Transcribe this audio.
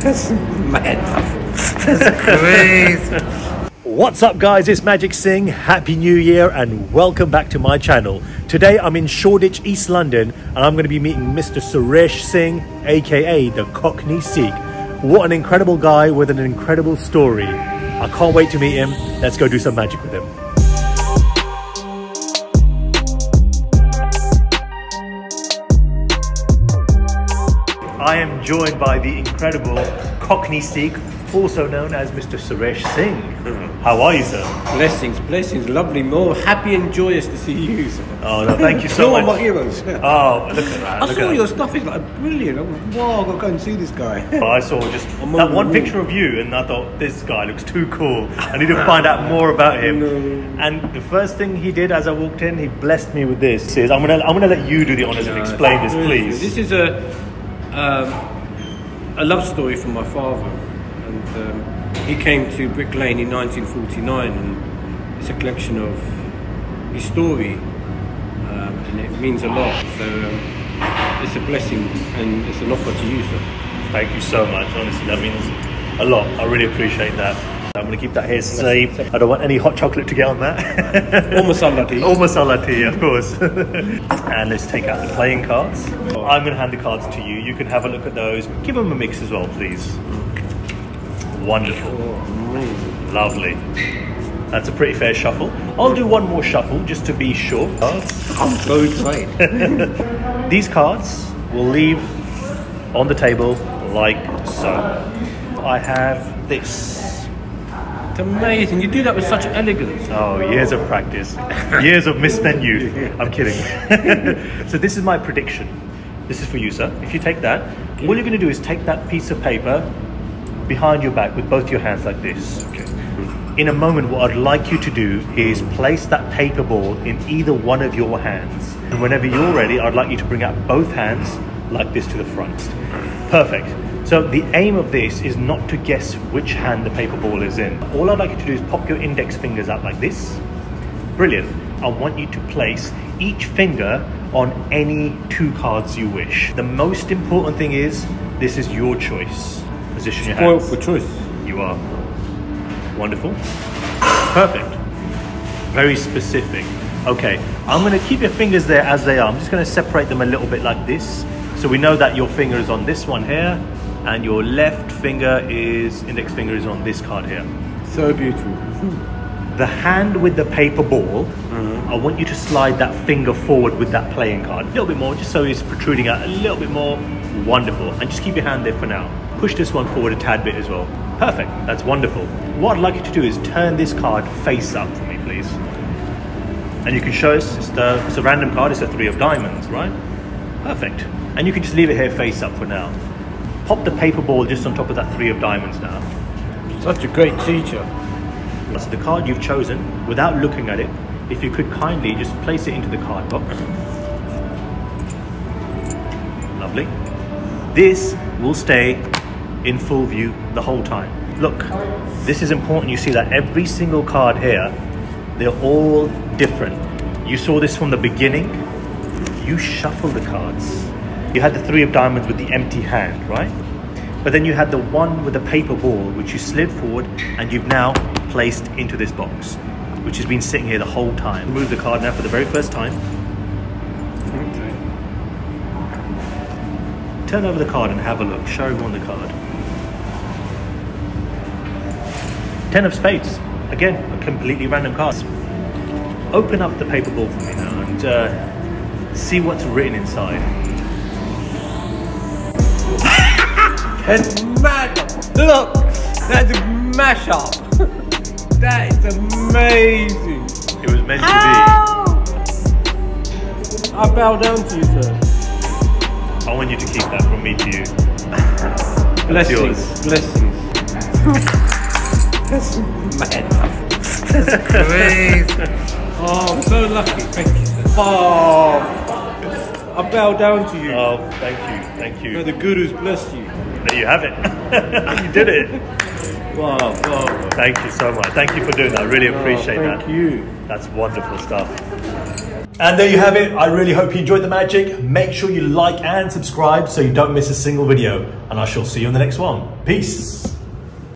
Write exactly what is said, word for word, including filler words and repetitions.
That's mad. That's crazy. What's up guys, it's Magic Singh. Happy New Year and welcome back to my channel. Today I'm in Shoreditch, East London, and I'm going to be meeting Mister Suresh Singh, aka the Cockney Sikh. What an incredible guy with an incredible story. I can't wait to meet him. Let's go do some magic with him. I am joined by the incredible Cockney Sikh, also known as Mister Suresh Singh. How are you, sir? Blessings, blessings, lovely, more happy and joyous to see you, sir. Oh, no, thank you so much. You're my heroes. Oh, look at that. I saw your stuff, it's like brilliant. I'm like, wow, I've got to go and see this guy. But I saw just that one picture of you and I thought, this guy looks too cool. I need to find out more about him. No. And the first thing he did as I walked in, he blessed me with this. I'm going to I'm gonna let you do the honours no, and explain this, please. This is a... Um, a love story from my father, and um, he came to Brick Lane in nineteen forty-nine, and it's a collection of his story, um, and it means a lot, so um, it's a blessing and it's an offer to you, sir. Thank you so much, honestly, that means a lot. I really appreciate that. I'm going to keep that here safe. I don't want any hot chocolate to get on that. Or masala tea. Or masala tea, of course. And let's take out the playing cards. I'm going to hand the cards to you. You can have a look at those. Give them a mix as well, please. Wonderful. Oh, lovely. That's a pretty fair shuffle. I'll do one more shuffle just to be sure. I'm so excited. These cards will leave on the table like so. I have this. Amazing, you do that with such elegance. Oh, years of practice, years of misspent youth. I'm kidding. So this is my prediction. This is for you, sir. If you take that, all you're going to do is take that piece of paper behind your back with both your hands like this. Okay. In a moment, what I'd like you to do is place that paper ball in either one of your hands. And whenever you're ready, I'd like you to bring out both hands like this to the front. Perfect. So the aim of this is not to guess which hand the paper ball is in. All I'd like you to do is pop your index fingers up like this. Brilliant. I want you to place each finger on any two cards you wish. The most important thing is, this is your choice. Position your hands. Spoiled for choice. You are. Wonderful. Perfect. Very specific. Okay, I'm gonna keep your fingers there as they are. I'm just gonna separate them a little bit like this. So we know that your finger is on this one here. And your left finger is, index finger is on this card here. So beautiful. The hand with the paper ball, mm-hmm. I want you to slide that finger forward with that playing card. A little bit more, just so it's protruding out a little bit more. Wonderful. And just keep your hand there for now. Push this one forward a tad bit as well. Perfect. That's wonderful. What I'd like you to do is turn this card face up for me, please. And you can show us, it's, the, it's a random card, it's a three of diamonds, right? Perfect. And you can just leave it here face up for now. Pop the paper ball just on top of that three of diamonds now. Such a great teacher. That's the card you've chosen. Without looking at it, if you could kindly just place it into the card box. Lovely. This will stay in full view the whole time. Look, this is important. You see that every single card here, they're all different. You saw this from the beginning. You shuffle the cards. You had the three of diamonds with the empty hand, right? But then you had the one with the paper ball, which you slid forward and you've now placed into this box, which has been sitting here the whole time. Move the card now for the very first time. Okay. Turn over the card and have a look. Show everyone the card. Ten of spades. Again, a completely random card. Open up the paper ball for me now and uh, see what's written inside. That's mad. Look, that's a mash-up. That is amazing. It was meant Ow! to be. I bow down to you, sir. I want you to keep that from me to you. Blessings. That's blessings. That's mad. That's crazy. Oh, I'm so lucky. Thank you, sir. Oh, I bow down to you. Oh, thank you, thank you. May the Guru's bless you. There you have it. You did it. Wow, wow. Thank you so much. Thank you for doing that. I really appreciate oh, thank that. Thank you. That's wonderful stuff. And there you have it. I really hope you enjoyed the magic. Make sure you like and subscribe so you don't miss a single video. And I shall see you in the next one. Peace.